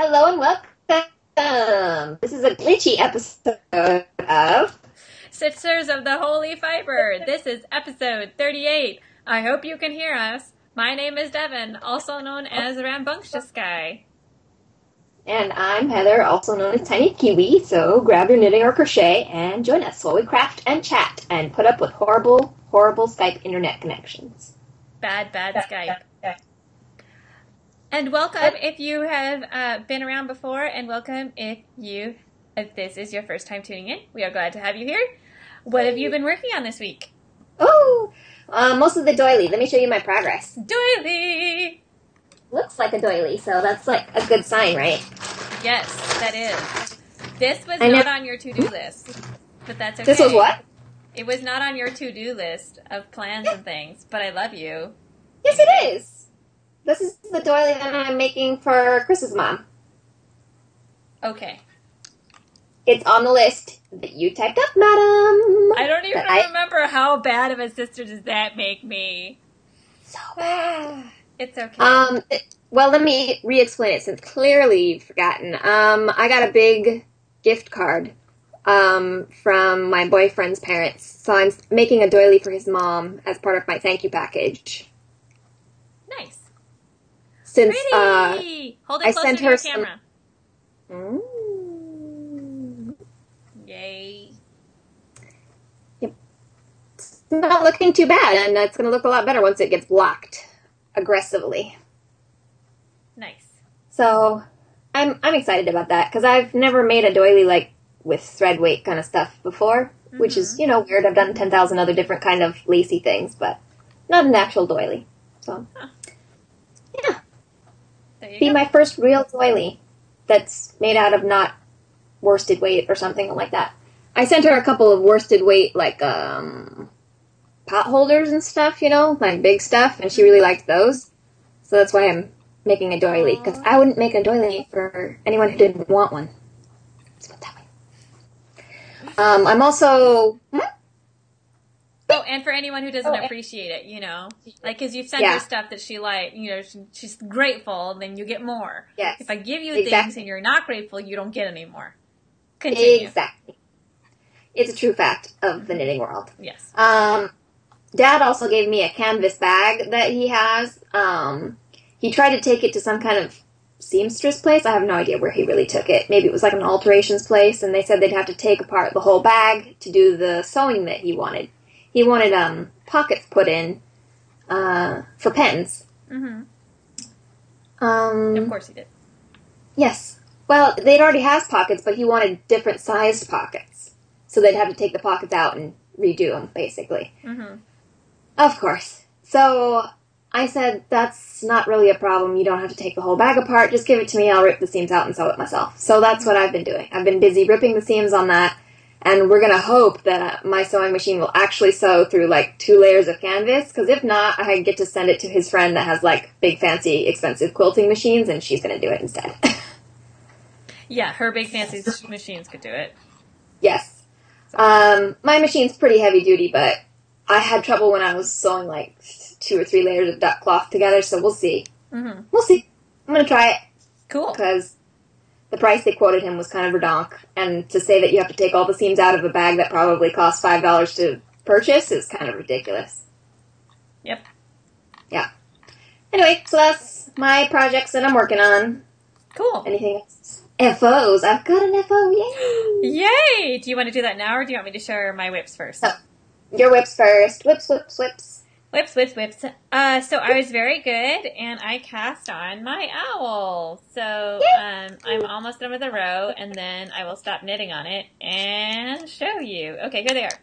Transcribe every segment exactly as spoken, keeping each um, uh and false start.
Hello and welcome. This is a glitchy episode of Sisters of the Holy Fiber. This is episode thirty-eight. I hope you can hear us. My name is Devin, also known as Rambunctious Guy. And I'm Heather, also known as Tiny Kiwi, so grab your knitting or crochet and join us while we craft and chat and put up with horrible, horrible Skype internet connections. Bad, bad, bad Skype. Bad. And welcome if you have uh, been around before, and welcome if you, if this is your first time tuning in. We are glad to have you here. What have you been working on this week? Oh, uh, most of the doily. Let me show you my progress. Doily! Looks like a doily, so that's like a good sign, right? Yes, that is. This was I not know. on your to-do list, but that's okay. This was what? It was not on your to-do list of plans yeah. and things, but I love you. Yes, it is. This is the doily that I'm making for Chris's mom. Okay. It's on the list that you typed up, madam. I don't even I... remember how bad of a sister does that make me. So bad. It's okay. Um, well, let me re-explain it since clearly you've forgotten. Um, I got a big gift card um, from my boyfriend's parents, so I'm making a doily for his mom as part of my thank you package. Nice. Since uh, Hold it I sent to her your some... camera. Mm. Yay. Yep. It's not looking too bad, and it's going to look a lot better once it gets blocked. Aggressively. Nice. So, I'm I'm excited about that because I've never made a doily like with thread weight kind of stuff before, mm-hmm. which is, you know, weird. I've done ten thousand other different kind of lacy things, but not an actual doily. So, huh. yeah. There you Be go. my first real doily that's made out of not worsted weight or something like that. I sent her a couple of worsted weight, like, um... pot holders and stuff, you know, like big stuff, and she really liked those. So that's why I'm making a doily, because I wouldn't make a doily for anyone who didn't want one. Let's put that way. Um, I'm also... Hmm? Oh, and for anyone who doesn't oh, appreciate it, you know, like, because you've sent yeah. her stuff that she liked, you know, she, she's grateful, then you get more. Yes. If I give you exactly. things and you're not grateful, you don't get any more. Continue. Exactly. It's a true fact of the knitting world. Yes. Um... Dad also gave me a canvas bag that he has. Um, he tried to take it to some kind of seamstress place. I have no idea where he really took it. Maybe it was like an alterations place, and they said they'd have to take apart the whole bag to do the sewing that he wanted. He wanted um, pockets put in uh, for pens. Mm-hmm. Um, of course he did. Yes. Well, they'd already has pockets, but he wanted different sized pockets. So they'd have to take the pockets out and redo them, basically. Mm-hmm. Of course. So I said, that's not really a problem. You don't have to take the whole bag apart. Just give it to me. I'll rip the seams out and sew it myself. So that's what I've been doing. I've been busy ripping the seams on that. And we're going to hope that my sewing machine will actually sew through, like, two layers of canvas. Because if not, I get to send it to his friend that has, like, big, fancy, expensive quilting machines. And she's going to do it instead. Yeah, her big, fancy machines could do it. Yes. Um, my machine's pretty heavy-duty, but... I had trouble when I was sewing, like, two or three layers of duck cloth together, so we'll see. Mm-hmm. We'll see. I'm going to try it. Cool. Because the price they quoted him was kind of redonk, and to say that you have to take all the seams out of a bag that probably costs five dollars to purchase is kind of ridiculous. Yep. Yeah. Anyway, so that's my projects that I'm working on. Cool. Anything else? F Os. I've got an F O. Yay! Yay! Do you want to do that now, or do you want me to share my whips first? Oh. Your whips first. Whips, whips, whips. Whips, whips, whips. Uh, so I was very good, and I cast on my owl. So um, I'm almost done with the row, and then I will stop knitting on it and show you. Okay, here they are.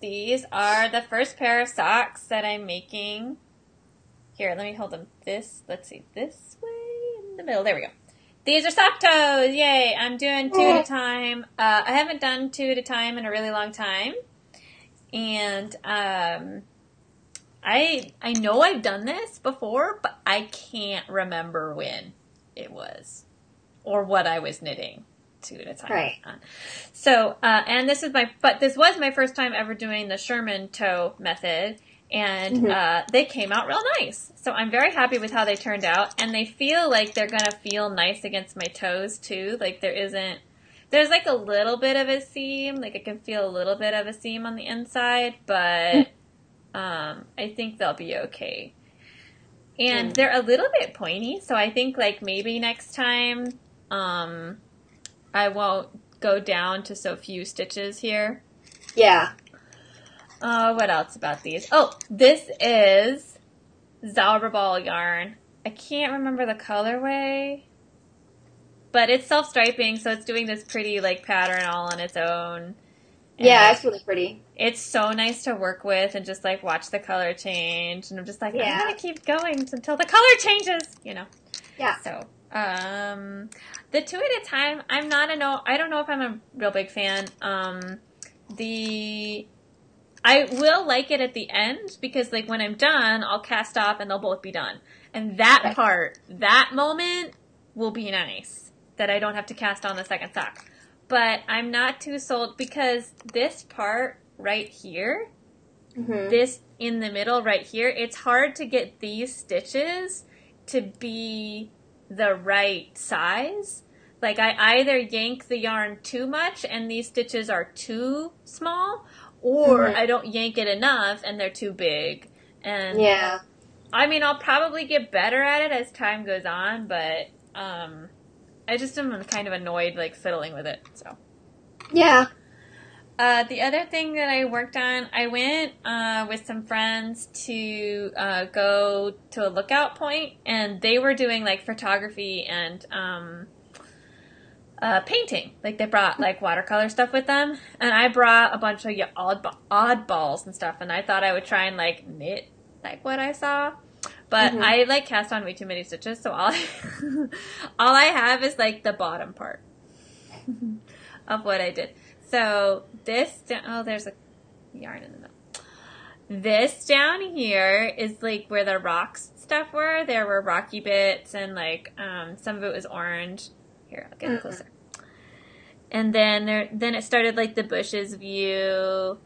These are the first pair of socks that I'm making. Here, let me hold them this. Let's see, this way in the middle. There we go. These are sock toes. Yay. I'm doing two at a time. Uh, I haven't done two at a time in a really long time. And um, I I know I've done this before, but I can't remember when it was or what I was knitting two at a time. Right. So, uh, and this is my, but this was my first time ever doing the Sherman toe method. And mm-hmm. uh, they came out real nice. So I'm very happy with how they turned out. And they feel like they're going to feel nice against my toes, too. Like there isn't, there's like a little bit of a seam. Like I can feel a little bit of a seam on the inside. But um, I think they'll be okay. And mm. they're a little bit pointy. So I think like maybe next time um, I won't go down to so few stitches here. Yeah. Uh, what else about these? Oh, this is Zauberball yarn. I can't remember the colorway, but it's self-striping, so it's doing this pretty, like, pattern all on its own. And yeah, it's really pretty. It's so nice to work with and just, like, watch the color change. And I'm just like, yeah. I'm going to keep going until the color changes, you know. Yeah. So, um, the two at a time, I'm not a no, I don't know if I'm a real big fan. Um, the... I will like it at the end because, like, when I'm done, I'll cast off and they'll both be done. And that okay. part, that moment will be nice that I don't have to cast on the second sock. But I'm not too sold because this part right here, mm-hmm. this in the middle right here, it's hard to get these stitches to be the right size. Like, I either yank the yarn too much and these stitches are too small, or mm-hmm. I don't yank it enough, and they're too big. And yeah. I mean, I'll probably get better at it as time goes on, but um, I just am kind of annoyed, like, fiddling with it. So yeah. Uh, the other thing that I worked on, I went uh, with some friends to uh, go to a lookout point, and they were doing, like, photography and... Um, Uh, painting. Like, they brought, like, watercolor stuff with them. And I brought a bunch of yeah, odd, odd balls and stuff. And I thought I would try and, like, knit, like, what I saw. But mm-hmm. I, like, cast on way too many stitches. So all I, all I have is, like, the bottom part of what I did. So this down... Oh, there's a yarn in the middle. This down here is, like, where the rocks stuff were. There were rocky bits and, like, um, some of it was orange. Here, I'll get mm-hmm. closer. And then there, then it started, like, the bushes view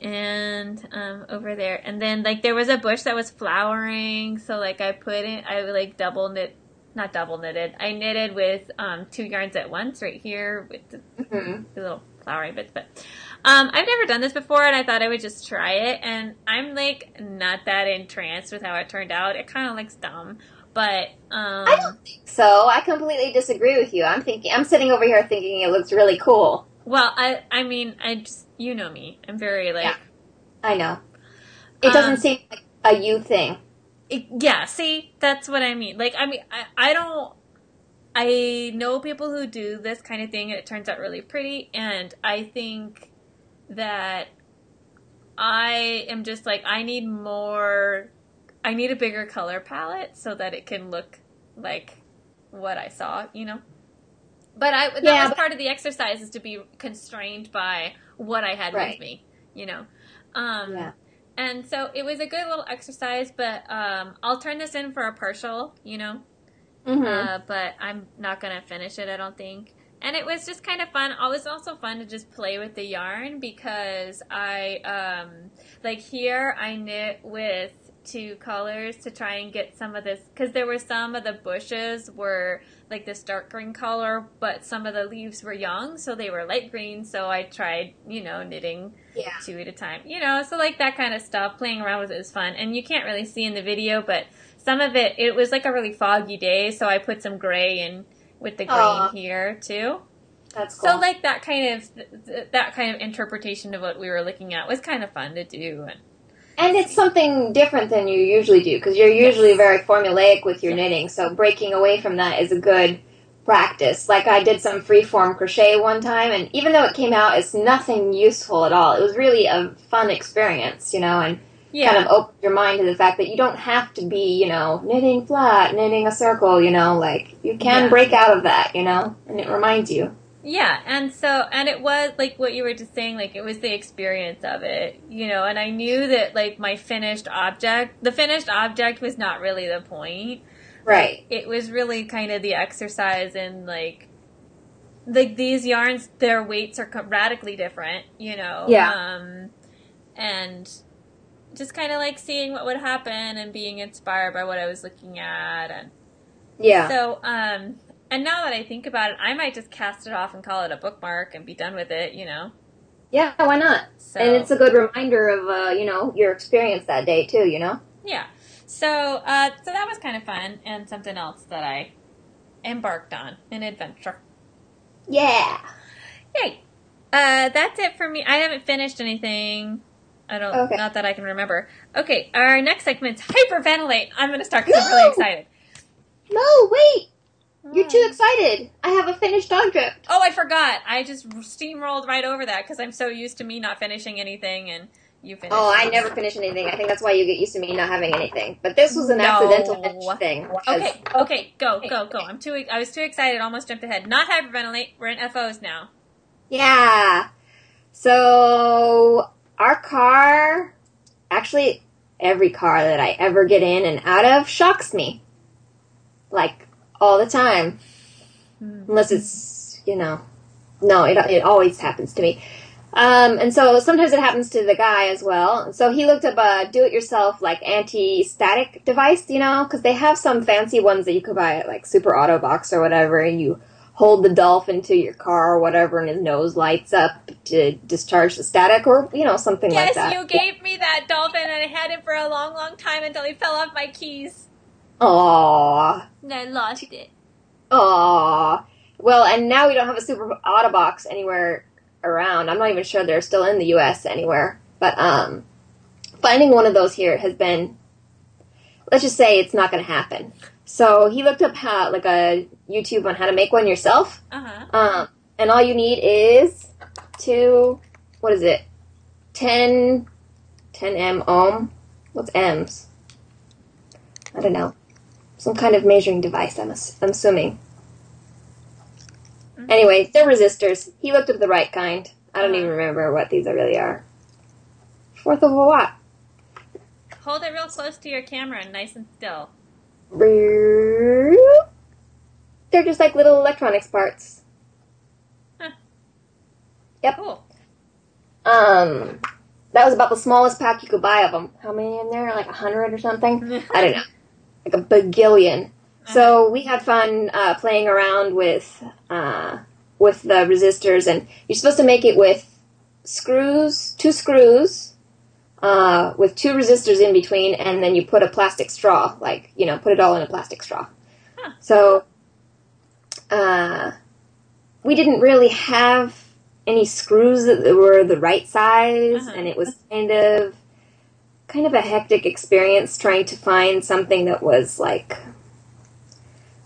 and um, over there. And then, like, there was a bush that was flowering. So, like, I put in, I, like, double knit, not double knitted. I knitted with um, two yarns at once right here with the, mm-hmm. the little flowering bits. But um, I've never done this before, and I thought I would just try it. And I'm, like, not that entranced with how it turned out. It kind of looks dumb. But, um... I don't think so. I completely disagree with you. I'm thinking... I'm sitting over here thinking it looks really cool. Well, I I mean, I just... You know me. I'm very, like... Yeah, I know. It um, doesn't seem like a you thing. It, yeah, see? That's what I mean. Like, I mean, I, I don't... I know people who do this kind of thing, and it turns out really pretty, and I think that I am just, like, I need more... I need a bigger color palette so that it can look like what I saw, you know? But I, that yeah, was but... part of the exercise is to be constrained by what I had right. with me, you know? Um, yeah. And so it was a good little exercise, but um, I'll turn this in for a partial, you know? Mm-hmm. Uh, but I'm not going to finish it, I don't think. And it was just kind of fun. It was also fun to just play with the yarn because I, um, like here I knit with two colors to try and get some of this, because there were some of the bushes were like this dark green color, but some of the leaves were young, so they were light green, so I tried, you know, knitting yeah. two at a time, you know, so like that kind of stuff, playing around with it was fun, and you can't really see in the video, but some of it, it was like a really foggy day, so I put some gray in with the green Aww. Here, too. That's cool. So like that kind of, that kind of interpretation of what we were looking at was kind of fun to do, and And it's something different than you usually do, because you're usually yes. very formulaic with your yes. knitting, so breaking away from that is a good practice. Like, I did some freeform crochet one time, and even though it came out as nothing useful at all, it was really a fun experience, you know, and yeah. kind of opened your mind to the fact that you don't have to be, you know, knitting flat, knitting a circle, you know, like, you can yeah. break out of that, you know, and it reminds you. Yeah, and so, and it was, like, what you were just saying, like, it was the experience of it, you know, and I knew that, like, my finished object, the finished object was not really the point. Right. Like, it was really kind of the exercise in, like, like, these yarns, their weights are radically different, you know. Yeah. Um, and just kind of like seeing what would happen and being inspired by what I was looking at. And yeah. So, um, and now that I think about it, I might just cast it off and call it a bookmark and be done with it, you know? Yeah, why not? So, and it's a good reminder of, uh, you know, your experience that day too, you know? Yeah. So, uh, so that was kind of fun and something else that I embarked on, an adventure. Yeah. Yay. Uh, that's it for me. I haven't finished anything. I don't, okay. Not that I can remember. Okay, our next segment's hyperventilate. I'm going to start because no! I'm really excited. No, wait. What? You're too excited. I have a finished dog drip. Oh, I forgot. I just steamrolled right over that because I'm so used to me not finishing anything and you finish. Oh, I never finish anything. I think that's why you get used to me not having anything. But this was an no. accidental thing. Because... Okay, okay, go, go, go. I'm too. I was too excited. Almost jumped ahead. Not hyperventilate. We're in F Os now. Yeah. So... Our car, actually every car that I ever get in and out of shocks me, like all the time, mm-hmm. unless it's, you know, no, it it always happens to me. Um, and so sometimes it happens to the guy as well. And so he looked up a do-it-yourself, like, anti-static device, you know, because they have some fancy ones that you could buy at, like, Super Auto Box or whatever, and you hold the dolphin to your car or whatever, and his nose lights up to discharge the static or, you know, something yes, like that. Yes, you gave me that dolphin, and I had it for a long, long time until he fell off my keys. Aww. And I lost it. Aww. Well, and now we don't have a Super Auto Box anywhere around. I'm not even sure they're still in the U S anywhere. But um, finding one of those here has been, let's just say it's not going to happen. So he looked up how, like a YouTube on how to make one yourself. Uh-huh. Um, and all you need is two, what is it? ten, ten M ohm. What's M's? I don't know. Some kind of measuring device, I'm, ass- I'm assuming. Uh-huh. Anyway, they're resistors. He looked up the right kind. I don't uh-huh. even remember what these really are. Fourth of a watt. Hold it real close to your camera and nice and still. They're just like little electronics parts. Huh. Yep. Cool. Um, that was about the smallest pack you could buy of them. How many in there? Like a hundred or something? I don't know. Like a bagillion. Uh-huh. So we had fun uh, playing around with uh, with the resistors, and you're supposed to make it with screws, two screws. Uh, with two resistors in between, and then you put a plastic straw, like, you know, put it all in a plastic straw. Huh. So, uh, we didn't really have any screws that were the right size, uh-huh. and it was kind of, kind of a hectic experience trying to find something that was, like,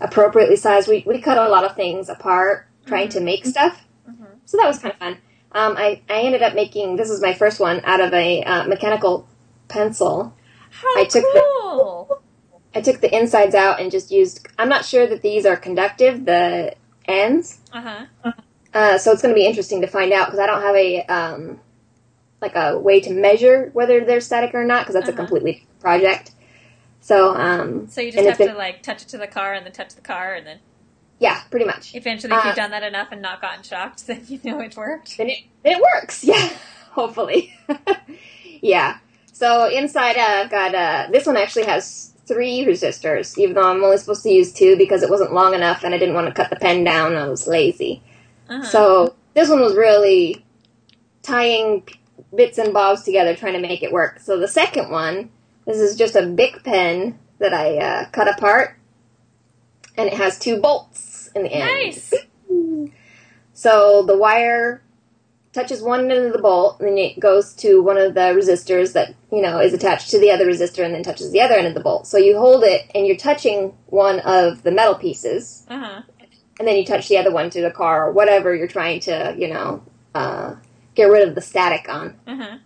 appropriately sized. We, we cut a lot of things apart trying mm-hmm. to make stuff, mm-hmm. so that was kind of fun. Um, I, I ended up making, this is my first one, out of a uh, mechanical pencil. How I took cool! The, I took the insides out and just used, I'm not sure that these are conductive, the ends. Uh-huh. Uh, so it's going to be interesting to find out, because I don't have a, um, like a way to measure whether they're static or not, because that's uh-huh. a completely different project. So, um. So you just have been, to, like, touch it to the car, and then touch the car, and then... Yeah, pretty much. Eventually, if you've uh, done that enough and not gotten shocked, then you know it worked. Then it, it works, yeah, hopefully. Yeah. So inside, I've uh, got, uh, this one actually has three resistors, even though I'm only supposed to use two because it wasn't long enough and I didn't want to cut the pen down. I was lazy. Uh-huh. So this one was really tying bits and bobs together, trying to make it work. So the second one, this is just a Bic pen that I uh, cut apart. And it has two bolts in the end. Nice! So the wire touches one end of the bolt, and then it goes to one of the resistors that, you know, is attached to the other resistor and then touches the other end of the bolt. So you hold it, and you're touching one of the metal pieces. Uh-huh. And then you touch the other one to the car or whatever you're trying to, you know, uh, get rid of the static on. Uh-huh.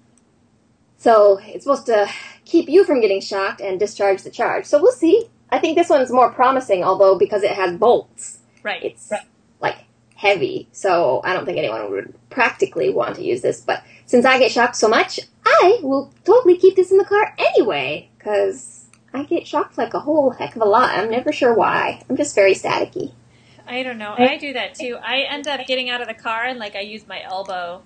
So it's supposed to keep you from getting shocked and discharge the charge. So we'll see. I think this one's more promising, although because it has bolts, right. it's, right. like, heavy. So I don't think anyone would practically want to use this. But since I get shocked so much, I will totally keep this in the car anyway. Because I get shocked like a whole heck of a lot. I'm never sure why. I'm just very staticky. I don't know. I do that, too. I end up getting out of the car and, like, I use my elbow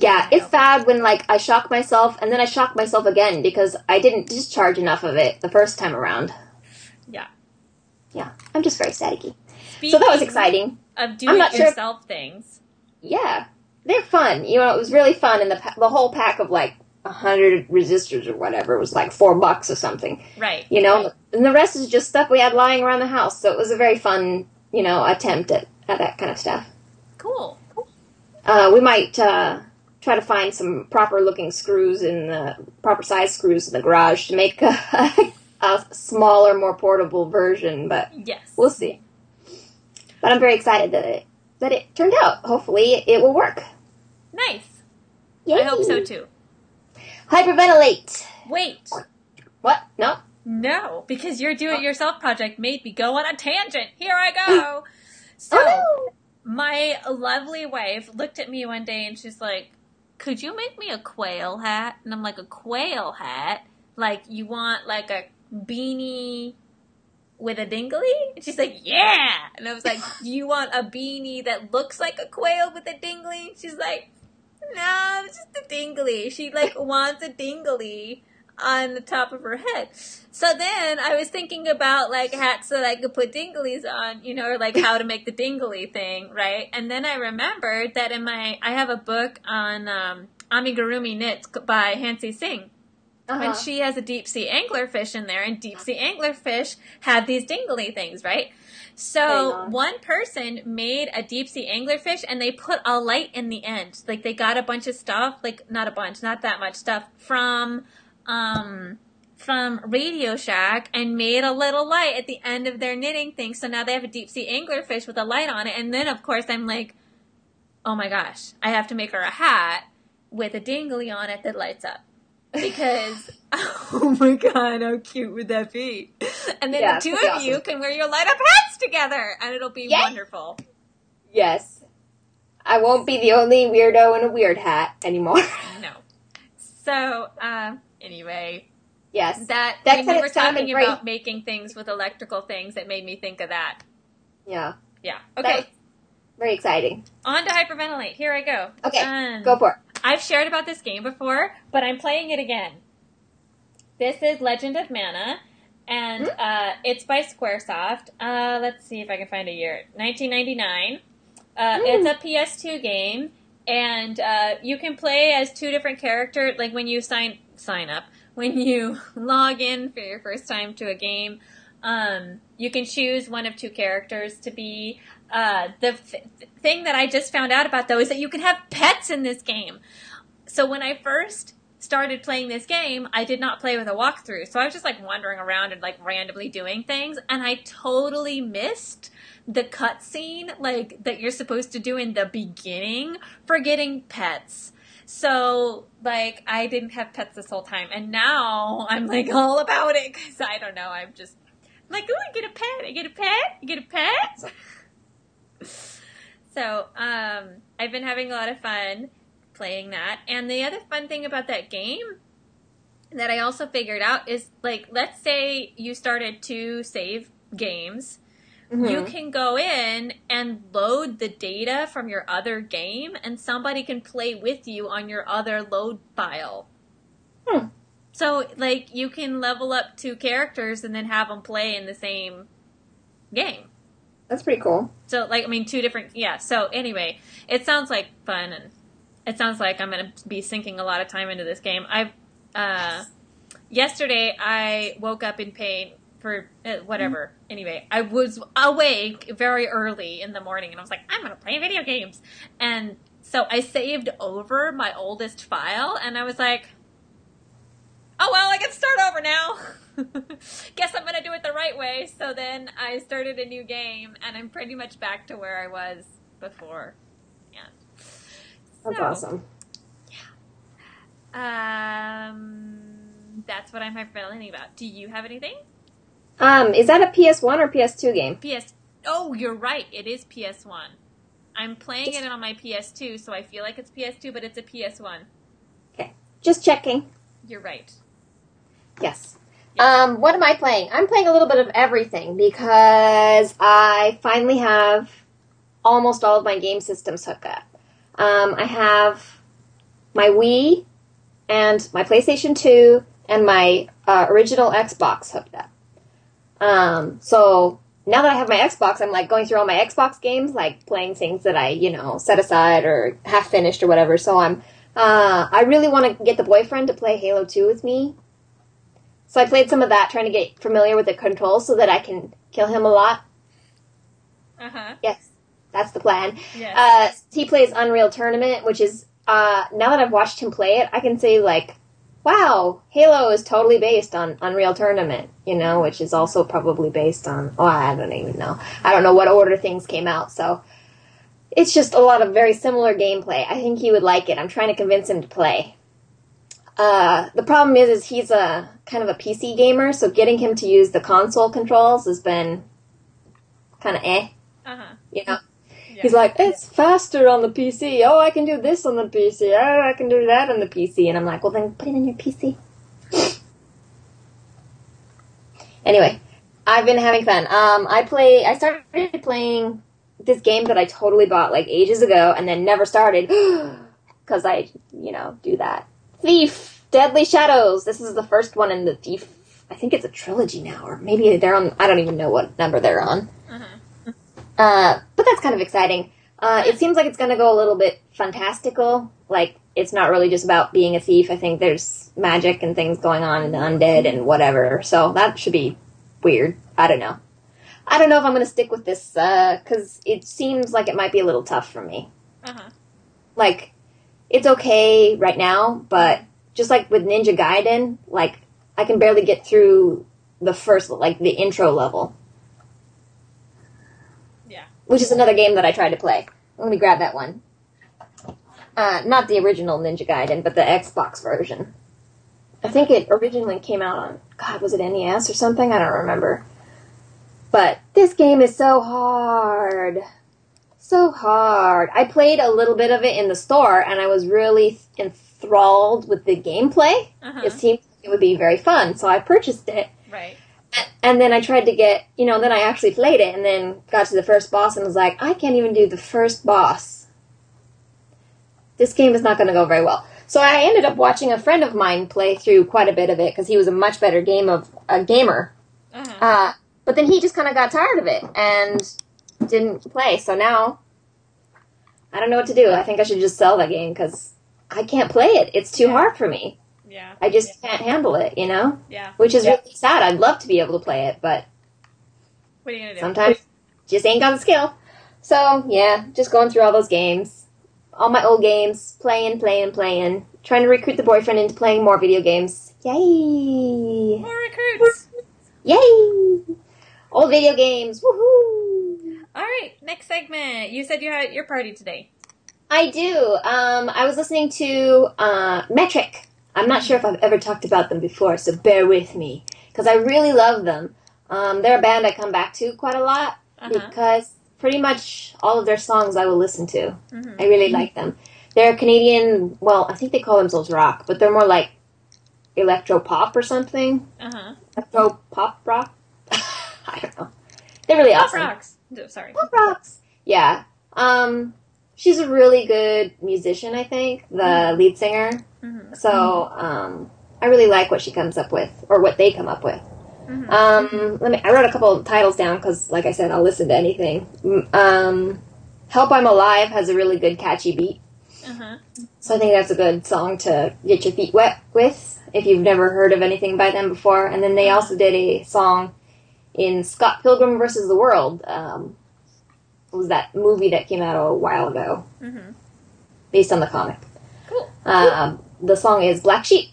Yeah, it's sad when, like, I shock myself, and then I shock myself again because I didn't discharge enough of it the first time around. Yeah. Yeah, I'm just very staticky. Speaking so that was exciting. Of doing I'm not yourself sure if, things. Yeah, they're fun. You know, it was really fun, and the the whole pack of, like, one hundred resistors or whatever was, like, four bucks or something. Right. You know, right. And the rest is just stuff we had lying around the house, so it was a very fun, you know, attempt at, at that kind of stuff. Cool. Uh, we might... Uh, try to find some proper-looking screws in the proper size screws in the garage to make a, a smaller, more portable version. But yes, we'll see. But I'm very excited that it that it turned out. Hopefully, it will work. Nice. Yay. I hope so too. Hyperventilate. Wait. What? No. No, because your do-it-yourself project made me go on a tangent. Here I go. So oh, no. My lovely wife looked at me one day and she's like, could you make me a quail hat? And I'm like, a quail hat? Like, you want, like, a beanie with a dingly? And she's like, yeah! And I was like, do you want a beanie that looks like a quail with a dingly? And she's like, no, it's just a dingly. She, like, wants a dingly on the top of her head. So then I was thinking about, like, hats that I could put dinglies on, you know, or, like, how to make the dingly thing, right? And then I remembered that in my, I have a book on um, Amigurumi Knits by Hansi Singh. Uh-huh. And she has a deep-sea anglerfish in there, and deep-sea anglerfish have these dingly things, right? So one person made a deep-sea anglerfish, and they put a light in the end. Like, they got a bunch of stuff, like, not a bunch, not that much stuff, from... um from Radio Shack and made a little light at the end of their knitting thing. So now they have a deep sea anglerfish with a light on it. And then, of course, I'm like, oh my gosh, I have to make her a hat with a dingly on it that lights up. Because, oh my God, how cute would that be? And then yeah, the two of awesome. You can wear your light up hats together and it'll be yes. wonderful. Yes. I won't be the only weirdo in a weird hat anymore. No. So, uh, anyway, yes, that, that when we were talking about right. making things with electrical things, it made me think of that. Yeah. Yeah. Okay. Very exciting. On to Hyperventilate. Here I go. Okay. Um, go for it. I've shared about this game before, but I'm playing it again. This is Legend of Mana, and mm-hmm. uh, it's by Squaresoft. Uh, let's see if I can find a year. nineteen ninety-nine. Uh, mm. It's a P S two game, and uh, you can play as two different characters. Like when you sign... sign up. When you log in for your first time to a game, um, you can choose one of two characters to be. Uh, the f- thing that I just found out about, though, is that you can have pets in this game. So when I first started playing this game, I did not play with a walkthrough. So I was just, like, wandering around and, like, randomly doing things, and I totally missed the cutscene, like, that you're supposed to do in the beginning for getting pets. So, like, I didn't have pets this whole time. And now I'm, like, all about it because, I don't know, I'm just I'm like, oh, I get a pet, I get a pet, I get a pet. So, um, I've been having a lot of fun playing that. And the other fun thing about that game that I also figured out is, like, let's say you started two save games. Mm-hmm. You can go in and load the data from your other game, and somebody can play with you on your other load file. Hmm. So, like, you can level up two characters and then have them play in the same game. That's pretty cool. So, like, I mean, two different... Yeah, so, anyway, it sounds like fun, and it sounds like I'm going to be sinking a lot of time into this game. I've, uh... Yesterday, I woke up in pain... For uh, whatever. Anyway, I was awake very early in the morning, and I was like, I'm going to play video games. And so I saved over my oldest file, and I was like, oh, well, I can start over now. Guess I'm going to do it the right way. So then I started a new game, and I'm pretty much back to where I was before. Yeah. That's so awesome. Yeah. Um, that's what I'm hyperventilating about. Do you have anything? Um, is that a P S one or P S two game? P S. Oh, you're right. It is P S one. I'm playing just... it on my P S two, so I feel like it's P S two, but it's a P S one. Okay. Just checking. You're right. Yes. Yes. Um, what am I playing? I'm playing a little bit of everything because I finally have almost all of my game systems hooked up. Um, I have my Wii, and my PlayStation two, and my uh, original Xbox hooked up. Um, so now that I have my Xbox, I'm like going through all my Xbox games, like playing things that I, you know, set aside or half finished or whatever. So I'm, uh, I really want to get the boyfriend to play Halo two with me. So I played some of that, trying to get familiar with the controls so that I can kill him a lot. Uh-huh. Yes, that's the plan. Yes. Uh, he plays Unreal Tournament, which is, uh, now that I've watched him play it, I can say, like, wow, Halo is totally based on Unreal Tournament, you know, which is also probably based on, oh, I don't even know. I don't know what order things came out, so it's just a lot of very similar gameplay. I think he would like it. I'm trying to convince him to play. Uh, the problem is, is he's a kind of a P C gamer, so getting him to use the console controls has been kind of eh. Uh-huh. You know? Yeah. He's like, it's faster on the P C. Oh, I can do this on the P C. Oh, I can do that on the P C. And I'm like, well, then put it in your P C. Anyway, I've been having fun. Um, I play. I started playing this game that I totally bought, like, ages ago and then never started because I, you know, do that. Thief, Deadly Shadows. This is the first one in the Thief. I think it's a trilogy now, or maybe they're on. I don't even know what number they're on. Uh-huh. Uh, but that's kind of exciting. Uh, it seems like it's going to go a little bit fantastical. Like, it's not really just about being a thief. I think there's magic and things going on in the undead and whatever. So that should be weird. I don't know. I don't know if I'm going to stick with this, because uh, it seems like it might be a little tough for me. Uh-huh. Like, it's okay right now, but just like with Ninja Gaiden, like, I can barely get through the first, like, the intro level. Yeah. Which is another game that I tried to play. Let me grab that one. Uh, not the original Ninja Gaiden, but the Xbox version. I think it originally came out on, God, was it N E S or something? I don't remember. But this game is so hard. So hard. I played a little bit of it in the store, and I was really enthralled with the gameplay. Uh-huh. It seemed it would be very fun, so I purchased it. Right. And then I tried to get, you know, then I actually played it, and then got to the first boss and was like, I can't even do the first boss. This game is not going to go very well. So I ended up watching a friend of mine play through quite a bit of it, because he was a much better game of a gamer. Uh-huh. Uh, but then he just kind of got tired of it, and didn't play, so now I don't know what to do. I think I should just sell that game because I can't play it. It's too yeah. hard for me. Yeah, I just yeah. can't handle it, you know? Yeah. Which is yeah. really sad. I'd love to be able to play it, but what are you gonna do? Sometimes just ain't got the skill. So, yeah, just going through all those games, all my old games, playing, playing, playing, trying to recruit the boyfriend into playing more video games. Yay! More recruits! Yay! Old video games, woohoo! All right, next segment. You said you had your party today. I do. Um, I was listening to uh, Metric. I'm not sure if I've ever talked about them before, so bear with me, because I really love them. Um, they're a band I come back to quite a lot, uh-huh. because pretty much all of their songs I will listen to. Mm-hmm. I really like them. They're Canadian, well, I think they call themselves rock, but they're more like electro-pop or something. Uh-huh. Electro-pop rock? I don't know. They're really pop awesome. Rocks. No, sorry. Pop rocks. Yeah. Um, she's a really good musician, I think, the mm-hmm. lead singer. Mm-hmm. So um, I really like what she comes up with, or what they come up with. Mm-hmm. Um, let me. I wrote a couple of titles down because, like I said, I'll listen to anything. Um, Help I'm Alive has a really good catchy beat. Uh-huh. So I think that's a good song to get your feet wet with if you've never heard of anything by them before. And then they also did a song in Scott Pilgrim versus The World. Um, what was that movie that came out a while ago? Mm-hmm. Based on the comic. Cool. Uh, cool. The song is Black Sheep.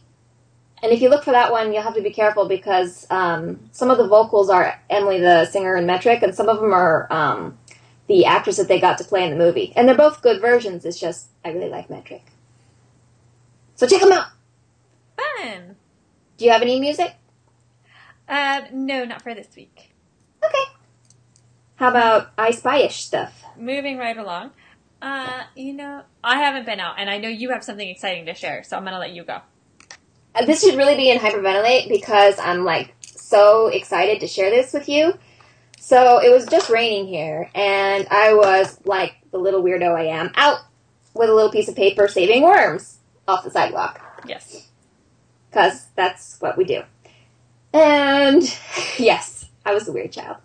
And if you look for that one, you'll have to be careful because um, some of the vocals are Emily, the singer, and Metric, and some of them are um, the actress that they got to play in the movie. And they're both good versions. It's just, I really like Metric. So check them out. Fun. Do you have any music? Um, no, not for this week. Okay. How about I Spy-ish stuff? Moving right along. Uh, you know, I haven't been out, and I know you have something exciting to share, so I'm going to let you go. Uh, this should really be in hyperventilate because I'm, like, so excited to share this with you. So it was just raining here, and I was, like the little weirdo I am, out with a little piece of paper saving worms. off the sidewalk. Yes. Because that's what we do. And, yes, I was the weird child.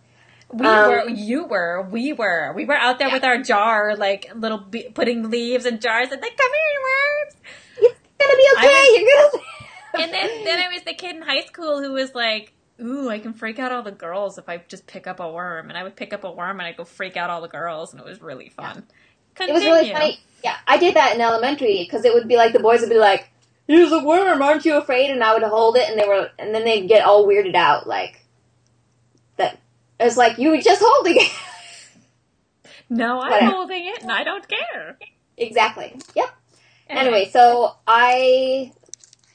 We um, were, you were, we were. We were out there yeah. with our jar, like, little, be- putting leaves in jars, and like, come here, worms! It's gonna be okay, was, you're gonna... And then, then I was the kid in high school who was like, ooh, I can freak out all the girls if I just pick up a worm. And I would pick up a worm, and I'd go freak out all the girls, and it was really fun. Yeah. It was really funny. Yeah, I did that in elementary, because it would be like, the boys would be like, here's a worm, aren't you afraid? And I would hold it, and they were, and then they'd get all weirded out, like, that, it was like, you were just holding it. No, I'm Whatever. holding it, and I don't care. Exactly. Yep. And anyway, so I,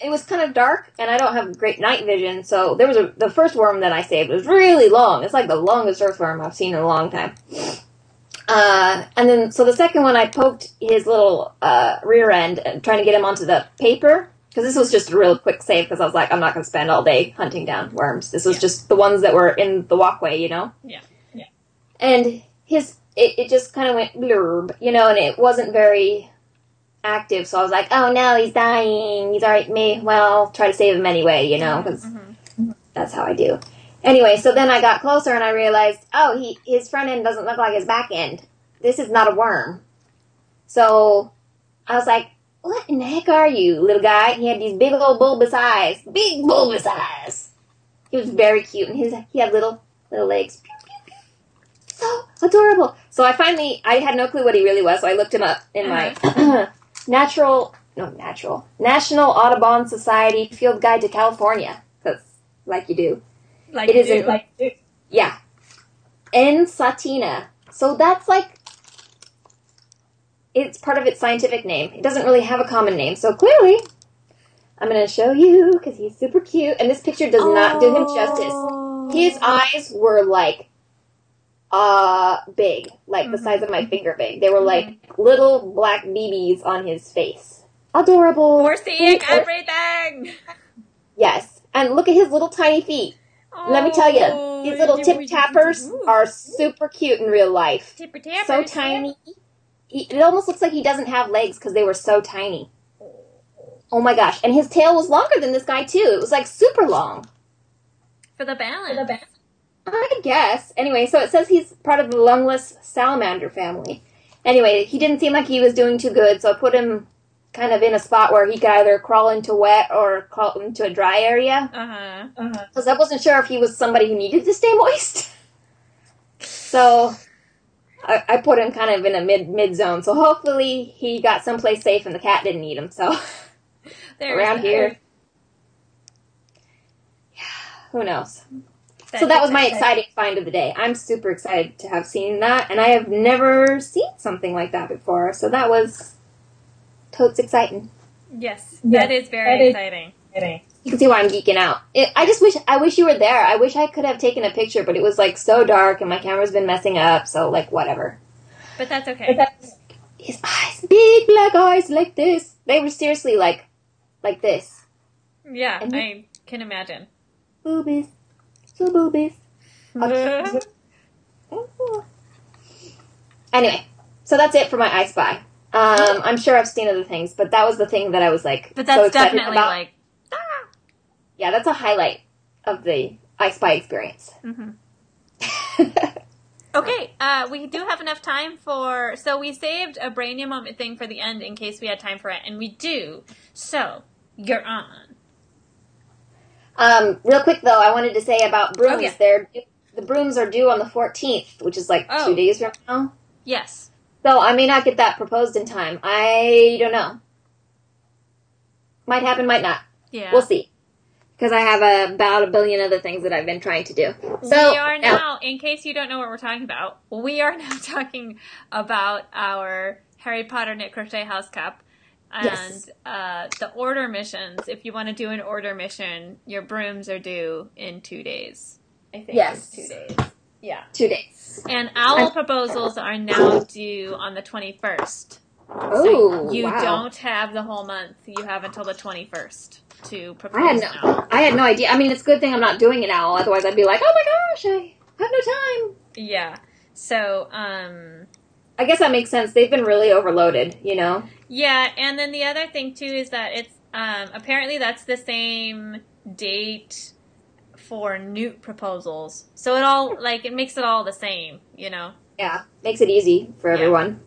it was kind of dark, and I don't have great night vision, so there was a, the first worm that I saved was really long. It's like the longest earthworm I've seen in a long time. Uh, and then, so the second one, I poked his little, uh, rear end, and trying to get him onto the paper, because this was just a real quick save, because I was like, I'm not going to spend all day hunting down worms. This was yeah. just the ones that were in the walkway, you know? Yeah, yeah. And his, it, it just kind of went blurb, you know, and it wasn't very active, so I was like, oh no, he's dying, he's alright, me, well, I'll try to save him anyway, you know, because mm-hmm. that's how I do. Anyway, so then I got closer and I realized, oh, he his front end doesn't look like his back end. This is not a worm. So I was like, what in the heck are you, little guy? He had these big old bulbous eyes. Big bulbous eyes. He was very cute, and his he had little little legs. So adorable. So I finally, I had no clue what he really was, so I looked him up in my natural, no, natural, National Audubon Society Field Guide to California. Because, like you do. Like it is in, like, yeah, N. satina. So that's like, it's part of its scientific name. It doesn't really have a common name. So clearly, I'm going to show you because he's super cute. And this picture does oh. not do him justice. His eyes were like, uh, big, like mm-hmm. the size of my finger big. They were like little black B Bs on his face. Adorable. We're seeing everything. Yes. And look at his little tiny feet. Let me tell you, these little tip-tappers are super cute in real life. Tip-tappers. So tiny. He, it almost looks like he doesn't have legs because they were so tiny. Oh my gosh. And his tail was longer than this guy, too. It was like super long. For the balance. For the balance. I guess. Anyway, so it says he's part of the lungless salamander family. Anyway, he didn't seem like he was doing too good, so I put him kind of in a spot where he could either crawl into wet or crawl into a dry area. Uh-huh. Because uh-huh. I wasn't sure if he was somebody who needed to stay moist. So I, I put him kind of in a mid mid zone. So hopefully he got someplace safe and the cat didn't eat him. So there around here. Yeah, who knows? That so that was my sense. exciting find of the day. I'm super excited to have seen that. And I have never seen something like that before. So that was... totes exciting. Yes, that yes, is very that is exciting. exciting. You can see why I'm geeking out. It, I just wish I wish you were there. I wish I could have taken a picture, but it was like so dark and my camera's been messing up, so like whatever. But that's okay. But that's, his eyes, big black eyes like this. They were seriously like, like this. Yeah, and I then, can imagine. Boobies. So boobies. Okay. Anyway, so that's it for my I Spy. Um, I'm sure I've seen other things, but that was the thing that I was, like, but that's so excited definitely about. Like, ah! Yeah, that's a highlight of the I Spy experience. Mm-hmm. Okay, uh, we do have enough time for... So we saved a Brainium Moment thing for the end in case we had time for it, and we do. So, you're on. Um, real quick, though, I wanted to say about brooms. Oh, yeah. They're, the brooms are due on the fourteenth, which is, like, oh. two days from now. Yes. So I may not get that proposed in time. I don't know. Might happen, might not. Yeah. We'll see. Because I have a, about a billion other things that I've been trying to do. So, we are now, in case you don't know what we're talking about, we are now talking about our Harry Potter Knit Crochet House Cup. And yes. uh, the order missions. If you want to do an order mission, your brooms are due in two days. I think yes. It's two days. Yeah. Two days. And owl proposals are now due on the twenty-first. Oh, so you wow. don't have the whole month. You have until the twenty-first to propose. I had no, owl. I had no idea. I mean, it's a good thing I'm not doing an owl. Otherwise, I'd be like, oh my gosh, I have no time. Yeah. So, um, I guess that makes sense. They've been really overloaded, you know? Yeah, and then the other thing, too, is that it's um, apparently that's the same date for Newt proposals. So it all, like, it makes it all the same, you know? Yeah, makes it easy for everyone.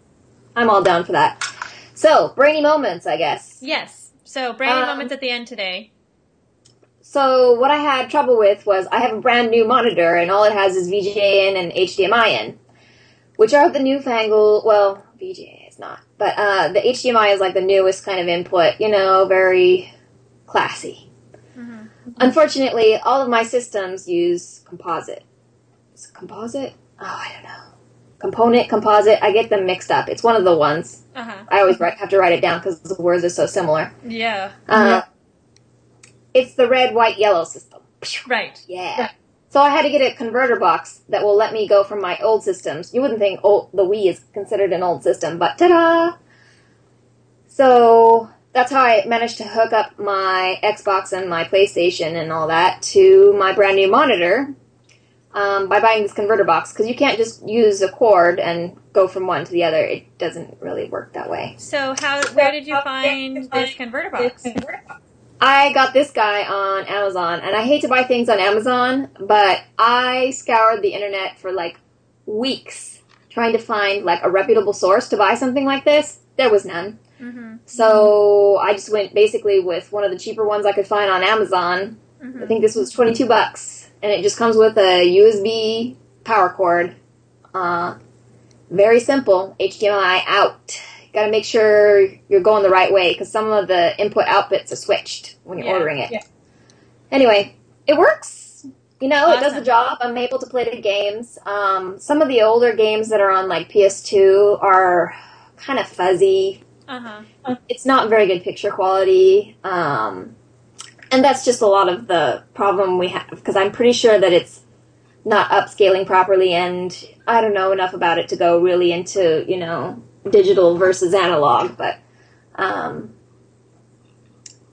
Yeah. I'm all down for that. So, brainy moments, I guess. Yes. So, brainy um, moments at the end today. So, what I had trouble with was I have a brand new monitor, and all it has is V G A in and H D M I in, which are the newfangled, well, V G A is not, but uh, the H D M I is like the newest kind of input, you know, very classy. Mm-hmm. Unfortunately, all of my systems use composite. Is it composite? Oh, I don't know. Component, composite, I get them mixed up. It's one of the ones. Uh-huh. I always write, have to write it down because the words are so similar. Yeah. Uh, yeah. It's the red, white, yellow system. Right. Yeah. Yeah. So I had to get a converter box that will let me go from my old systems. You wouldn't think old, the Wii is considered an old system, but ta-da! So that's how I managed to hook up my Xbox and my PlayStation and all that to my brand new monitor um, by buying this converter box, because you can't just use a cord and go from one to the other. It doesn't really work that way. So how? Where did you find this converter box? I got this guy on Amazon, and I hate to buy things on Amazon, but I scoured the internet for, like, weeks trying to find, like, a reputable source to buy something like this. There was none. Mm-hmm. So I just went basically with one of the cheaper ones I could find on Amazon. Mm-hmm. I think this was twenty-two bucks, and it just comes with a U S B power cord. Uh, very simple. H D M I out. Got to make sure you're going the right way, because some of the input-outputs are switched when you're yeah, ordering it. Yeah. Anyway, it works. You know, awesome. It does the job. I'm able to play the games. Um, some of the older games that are on, like, P S two are kind of fuzzy. Uh-huh. It's not very good picture quality. Um, and that's just a lot of the problem we have, because I'm pretty sure that it's not upscaling properly, and I don't know enough about it to go really into, you know, digital versus analog, but um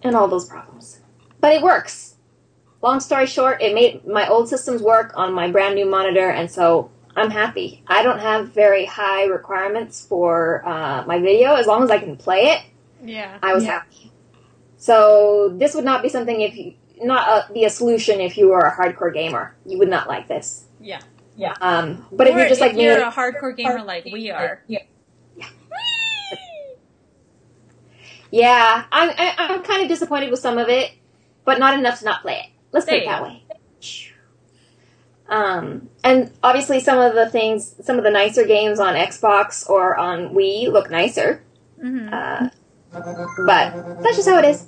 and all those problems, but it works. Long story short, it made my old systems work on my brand new monitor, and so I'm happy. I don't have very high requirements for uh my video. As long as I can play it, yeah, I was yeah. happy. So this would not be something if you not a, be a solution if you were a hardcore gamer. You would not like this. Yeah, yeah. Um but or if you're just if like you're me, a hardcore gamer hard like we are, yeah. Yeah, I'm, I'm kind of disappointed with some of it, but not enough to not play it. Let's put it that way. Um, and obviously some of the things, some of the nicer games on Xbox or on Wii look nicer. Mm-hmm. Uh, but that's just how it is.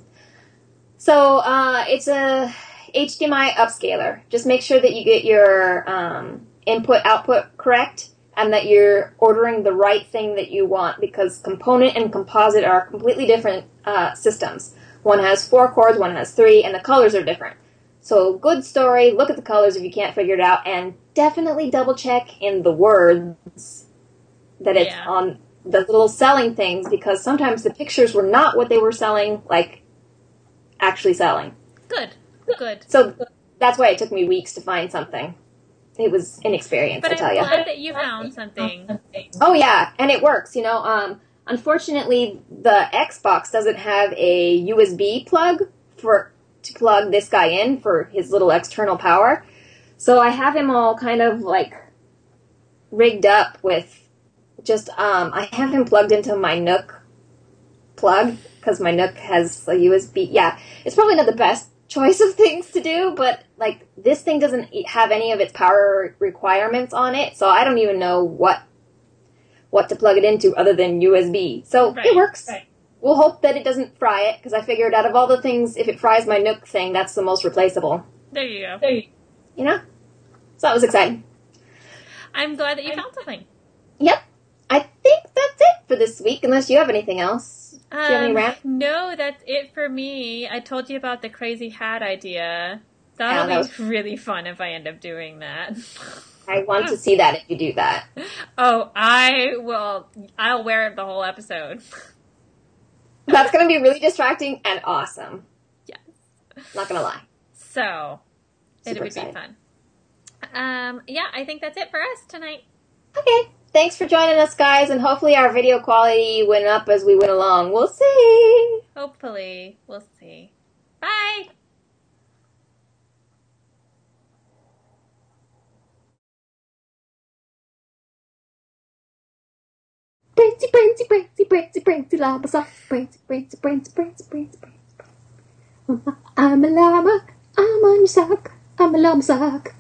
So uh, it's a H D M I upscaler. Just make sure that you get your um, input-output correct, and that you're ordering the right thing that you want, because component and composite are completely different uh, systems. One has four cords, one has three, and the colors are different. So good story, look at the colors if you can't figure it out, and definitely double check in the words that it's yeah. on the little selling things, because sometimes the pictures were not what they were selling, like actually selling. Good, good. So that's why it took me weeks to find something. It was inexperienced, I tell you. But I'm glad that you found something. Oh, yeah, and it works, you know. Um, unfortunately, the Xbox doesn't have a U S B plug for to plug this guy in for his little external power. So I have him all kind of, like, rigged up with just... Um, I have him plugged into my Nook plug, because my Nook has a U S B. Yeah, it's probably not the best choice of things to do, but like this thing doesn't have any of its power requirements on it, so I don't even know what what to plug it into other than U S B. So right, it works. Right. We'll hope that it doesn't fry it, because I figured out of all the things, if it fries my Nook thing, that's the most replaceable. There you go. There you, you know. So that was exciting. I'm glad that you I, found something. Yep. I think that's it for this week, unless you have anything else. Do you have any rant? Um, no, that's it for me. I told you about the crazy hat idea. That'll yeah, that was... be really fun if I end up doing that. I want to see that if you do that. Oh, I will. I'll wear it the whole episode. That's going to be really distracting and awesome. Yes. Not going to lie. So, Super it would excited. be fun. Um, yeah, I think that's it for us tonight. Okay. Thanks for joining us, guys, and hopefully our video quality went up as we went along. We'll see. Hopefully. We'll see. Bye. Brainty, brainty, brainty, brainty, brainty, llama soft. Brainty, brainty, brainty, brainty, brainty, brainty. I'm a llama. I'm on your sock. I'm a llama sock.